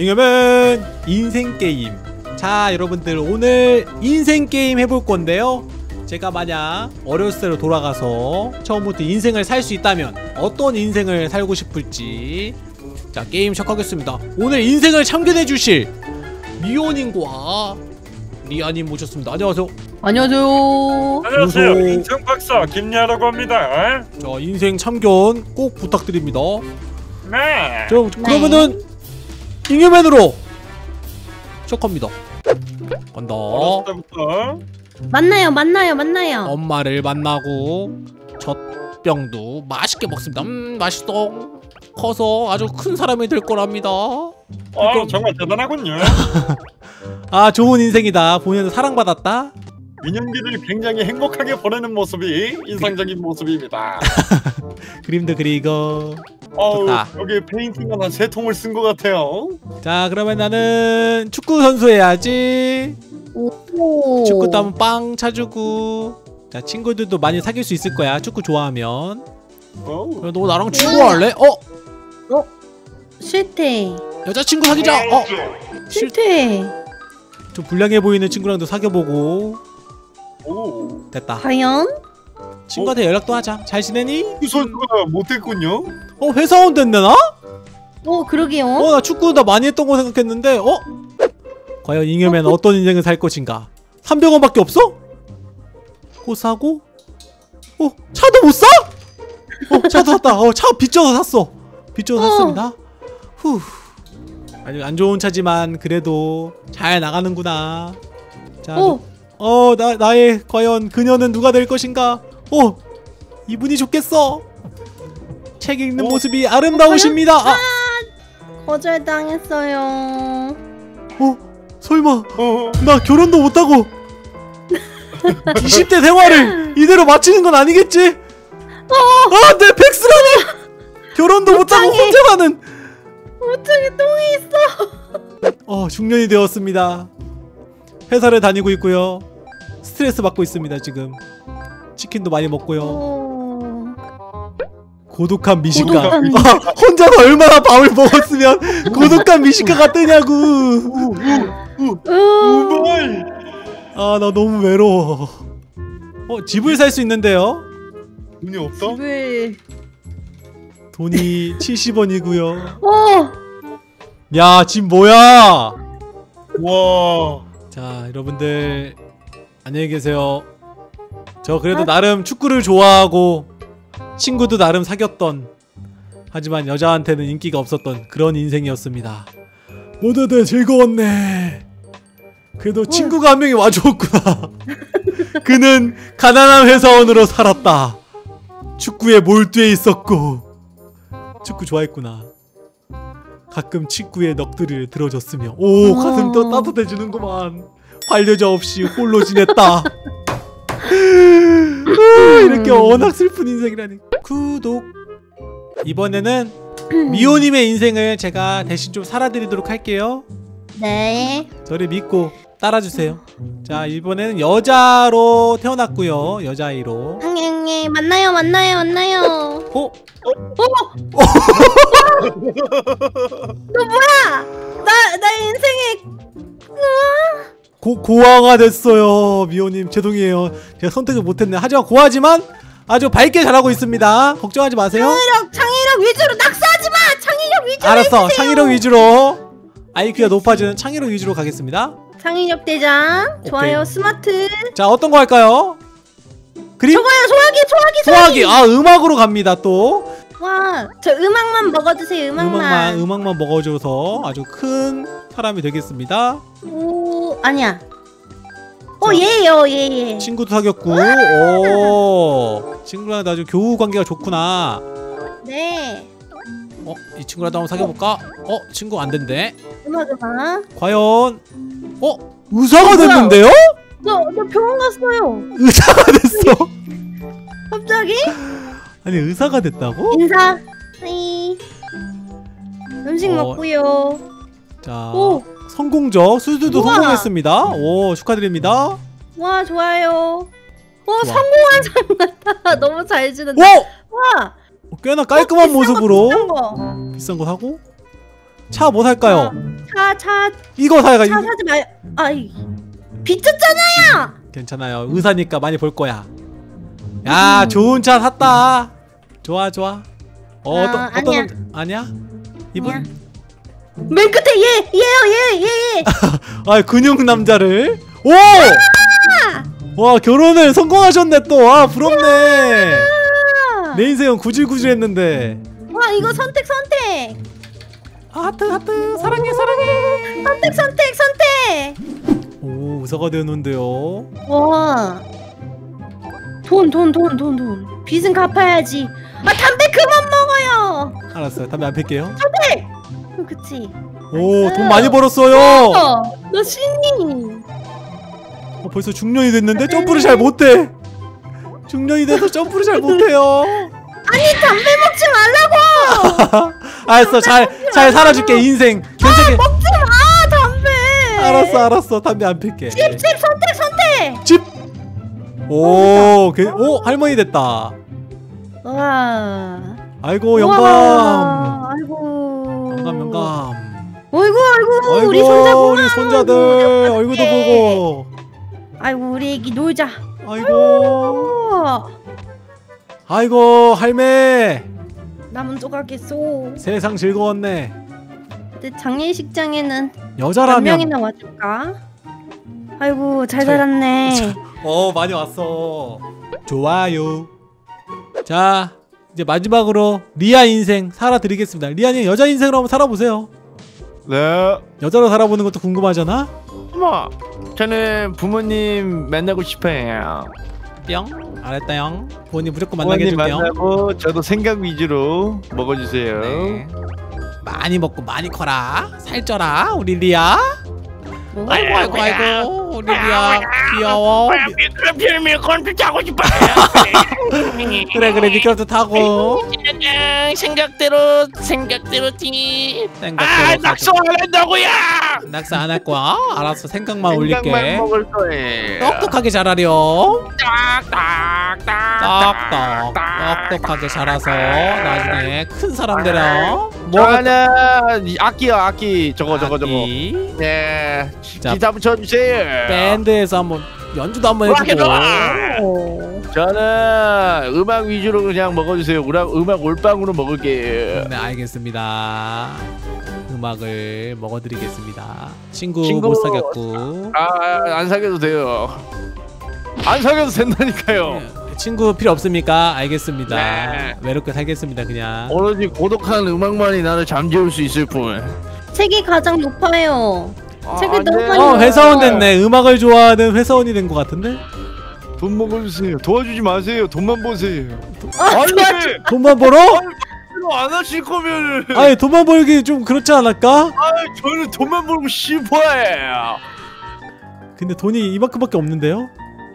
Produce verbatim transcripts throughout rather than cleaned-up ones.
잉여맨 인생게임. 자 여러분들, 오늘 인생게임 해볼건데요, 제가 만약 어렸을 때로 돌아가서 처음부터 인생을 살 수 있다면 어떤 인생을 살고 싶을지 자 게임 시작하겠습니다. 오늘 인생을 참견해주실 미호님과 리아님 모셨습니다. 안녕하세요. 안녕하세요. 안녕하세요. 인생 박사 김리아라고 합니다. 자 인생 참견 꼭 부탁드립니다. 네. 자, 그러면은 잉여맨으로 시작합니다. 간다. 어렸을 때부터 만나요, 만나요, 만나요. 엄마를 만나고 젖병도 맛있게 먹습니다. 음, 맛있어. 커서 아주 큰 사람이 될 거랍니다. 아, 정말 대단하군요. 아, 좋은 인생이다. 본인은 사랑받았다. 유년기를 굉장히 행복하게 보내는 모습이 인상적인 모습입니다. 그림도 그리고. 어우, 여기 페인팅만 한 세 통을 쓴 것 같아요. 자, 그러면 나는 축구 선수 해야지. 오. 축구도 한번 빵 차주고. 자, 친구들도 많이 사귈 수 있을 거야. 축구 좋아하면. 야, 너 나랑 축구할래? 어? 어? 싫대. 여자친구 사귀자. 어? 싫대. 좀 불량해 보이는 친구랑도 사귀어보고. 오. 됐다. 과연? 친구한테 연락도 하자. 잘 지내니? 이 선수가 못했군요. 어? 회사원 됐네 나? 어 그러게요. 어 나 축구 나 많이 했던 거 생각했는데 어? 과연 잉여맨 어, 어떤 인생을 살 것인가? 삼백 원밖에 없어? 그거 사고? 어? 차도 못 사? 어? 차도 샀다. 어? 차 빚져서 샀어. 빚져서 어. 샀습니다. 후. 아니 안 좋은 차지만 그래도 잘 나가는구나. 자, 어? 어 나, 나의 과연 그녀는 누가 될 것인가? 어! 이분이 좋겠어! 책 읽는 어? 모습이 아름다우십니다! 아! 거절당했어요. 어? 설마 어. 나 결혼도 못하고 이십 대 생활을 이대로 마치는 건 아니겠지? 어. 아! 내 백수라니! 결혼도 못하고 혼자 사는! 옷장에 똥이 있어! 어 중년이 되었습니다. 회사를 다니고 있고요. 스트레스 받고 있습니다 지금. 치킨도 많이 먹고요. 오... 고독한 미식가. 고독한 미식가. 아, 혼자서 얼마나 밥을 먹었으면 고독한 미식가가 뜨냐고. 아 나 너무 외로워. 어 집을 살 수 있는데요. 돈이 없어? 집을... 돈이 칠십 원이고요. 어. 야 집 뭐야? 와. 자 여러분들 안녕히 계세요. 저 그래도 아? 나름 축구를 좋아하고 친구도 나름 사귀었던, 하지만 여자한테는 인기가 없었던 그런 인생이었습니다. 모두들 즐거웠네. 그래도 어. 친구가 한 명이 와주었구나. 그는 가난한 회사원으로 살았다. 축구에 몰두해 있었고 축구 좋아했구나. 가끔 친구의 넋두리를 들어줬으며. 오 어. 가슴 또 따뜻해지는구만. 반려자 없이 홀로 지냈다. 이렇게 워낙 슬픈 인생이라니. 구독. 이번에는 미호님의 인생을 제가 대신 좀 살아드리도록 할게요. 네. 저를 믿고 따라주세요. 자 이번에는 여자로 태어났고요. 여자아이로. 앙앙 만나요 만나요 만나요. 어? 어? 어? 너 뭐야? 나, 나 인생에 우와. 고, 고아가 됐어요. 미호님 죄송해요. 제가 선택을 못했네. 하지만 고아지만 아주 밝게 잘하고 있습니다. 걱정하지 마세요. 창의력 창의력 위주로 낙서하지마. 창의력 위주로 알았어 해주세요. 창의력 위주로 아이큐가 높아지는 창의력 위주로 가겠습니다. 창의력 대장. 오케이. 좋아요. 스마트. 자 어떤 거 할까요? 그림? 저거요. 소화기 소화기 소화기. 소화기. 아 음악으로 갑니다 또. 와 저 음악만 먹어주세요. 음악만. 음악만 음악만 먹어줘서 아주 큰 사람이 되겠습니다. 오 아니야. 어 얘예요 얘. 친구도 사귀었고. 오 친구랑 아주 교우 관계가 좋구나. 네. 어 이 친구라도 한번 사귀어볼까? 어 친구 안 된대. 음악 음악. 과연 어 의사가 됐는데요? 너 너 병원 갔어요. 의사가 됐어. 갑자기? 아니 의사가 됐다고? 인사. 하이. 음식 어, 먹고요. 자 오. 성공적. 수술도 우와. 성공했습니다. 오 축하드립니다. 와 좋아요. 오 우와. 성공한 사람 같다. 너무 잘 지낸다. 오! 와 꽤나 깔끔한 어, 비싼 모습으로 거, 비싼 거 사고. 차 뭐 살까요? 차 차, 차. 이거 사야. 차 이거. 사지 마. 아이. 비쳤잖아요. 괜찮아요. 의사니까 많이 볼 거야. 야, 음. 좋은 차 샀다. 좋아, 좋아. 어, 어 어떤 아니야. 어떤 아니야? 이분. 아니야. 맨 끝에 얘, 얘요, 얘, 얘. 아, 근육 남자를. 오! 아! 와, 결혼을 성공하셨네 또. 아, 부럽네. 아! 내 인생은 구질구질했는데. 와, 이거 선택 선택. 아, 하트 하트. 사랑해 사랑해. 선택 선택 선택. 오, 의사가 되었는데요. 와. 돈 돈 돈 돈 돈. 빚은 갚아야지. 아, 담배 그만 먹어요. 알았어요. 담배 안 필게요. 담배. 그치. 오, 돈 많이 벌었어요. 너 신이. 어, 벌써 중년이 됐는데 점프를 잘 못해. 중년이 돼서 점프를 잘 못해요. 아니, 담배 먹지 말라고. 알았어, 잘 잘 살아줄게 인생. 괜찮게. 아, 먹지 마 담배. 알았어 알았어, 담배 안 필게. 집, 집 선택 선택. 집. 오, 개, 오, 할머니 됐다. 와. 아이고 영감. 우와. 아이고. 영감 영감. 어이구 아이고, 아이고 우리 손자 보고 우리 손자들 얼굴도 보고. 아이고 우리 애기 놀자. 아이고. 아이고 할매. 남은 조각이소. 세상 즐거웠네. 근데 장례식장에는 여자라면 몇 명이나 왔을까? 아이고 잘 저, 살았네. 저, 어 많이 왔어. 좋아요. 자 이제 마지막으로 리아 인생 살아드리겠습니다. 리아님 여자 인생으로 한번 살아보세요. 네. 여자로 살아보는 것도 궁금하잖아? 엄마 저는 부모님 만나고 싶어요. 뿅. 알았다요. 부모님 무조건 만나게 해줄게요. 부모님 만나고 저도 생각 위주로 먹어주세요. 네. 많이 먹고 많이 커라. 살쪄라 우리 리아. 아이고 아이고 아이고 우리 리아 귀여워. 미끄럼틀 컴퓨터 타고 싶어요. 그래 그래 미끄럼틀 타고. 생각대로 생각대로 티. 아 낙서 안 한다고요. 낙서 안 할 거야. 알았어 생각만 올릴게. 생각만 먹을 거예요. 똑똑하게 자라렴. 딱딱딱 똑똑하게 자라서 나중에 큰 사람 되렴. 저는 악기요 악기 저거 저거 저거. 네. 기타 붙여주세요. 밴드에서 한번 연주도 한번 해주고. 저는 음악 위주로 그냥 먹어주세요. 음악 올빵으로 먹을게요. 네 알겠습니다. 음악을 먹어드리겠습니다. 친구, 친구... 못 사귀었고. 아, 안 사귀어도 돼요. 안 사귀어도 된다니까요. 네, 친구 필요 없습니까? 알겠습니다. 네. 외롭게 살겠습니다 그냥. 오로지 고독한 음악만이 나를 잠재울 수 있을 뿐. 책이 가장 높아요. 아, 책이 너무 많이. 어, 회사원 됐네. 음악을 좋아하는 회사원이 된 것 같은데? 돈 먹어주세요. 도와주지 마세요. 돈만 보세요. 아, 아니! 돈만 벌어? 안 하실 거면. 아니, 돈만 벌기 좀 그렇지 않을까? 아니, 저는 돈만 벌고 싶어요. 근데 돈이 이만큼밖에 없는데요?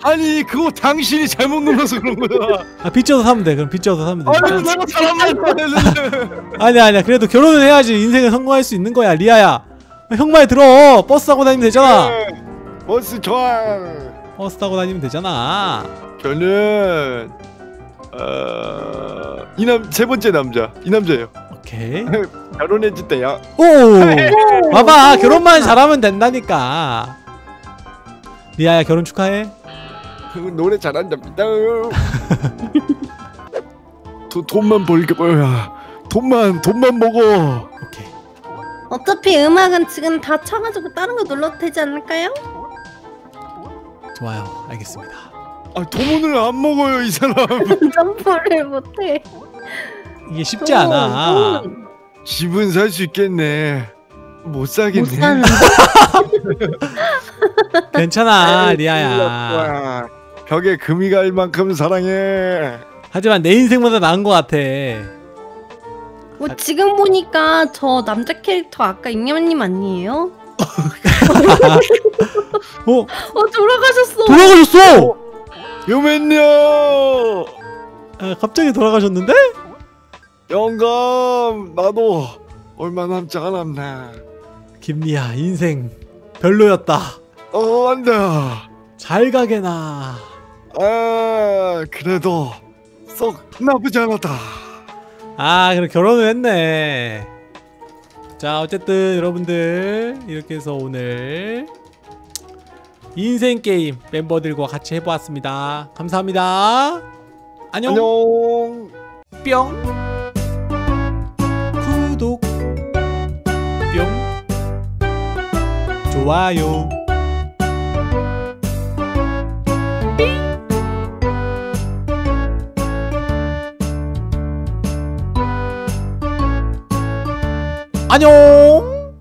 아니, 그거 당신이 잘못 눌러서 그런 거야. 아, 빚져서 사면 돼. 그럼 빚져서 사면 돼. 아니, 내가 사람만 했는데. 아니야, 아니야. 그래도 결혼을 해야지 인생을 성공할 수 있는 거야, 리아야. 형 말 들어. 버스 타고 다니면 되잖아. 네, 버스 좋아. 버스 타고 다니면 되잖아. 저는 어... 이 남 세 번째 남자 이 남자예요. 오케이. 결혼했을 때야. 오. 봐봐 결혼만 잘하면 된다니까. 리아야 결혼 축하해. 노래 잘한답니다. 도, 돈만 벌게 뭐야. 돈만 돈만 먹어. 오케이. 어차피 음악은 지금 다 쳐가지고 다른 거 눌러도 되지 않을까요? 좋아요, 알겠습니다. 아, 도문을 안 먹어요, 이 사람. 점프를 못해. 이게 쉽지 도문, 않아. 도문. 집은 살 수 있겠네. 못 사겠네. 못 사는. 괜찮아, 리아야. 벽에 금이 갈 만큼 사랑해. 하지만 내 인생보다 나은 것 같아. 뭐 아, 지금 보니까 저 남자 캐릭터 아까 잉여맨님 아니에요? 어? 어 돌아가셨어. 돌아가셨어. 여맨요. 어. 아, 갑자기 돌아가셨는데? 영감 나도 얼마 남지 않았나. 김리아 인생 별로였다. 어 안다. 잘 가게나. 아 그래도 썩 나쁘지 않았다. 아, 그럼 결혼을 했네. 자, 어쨌든 여러분들 이렇게 해서 오늘 인생게임 멤버들과 같이 해보았습니다. 감사합니다. 안녕, 안녕. 뿅. 구독. 뿅. 좋아요. 안녕.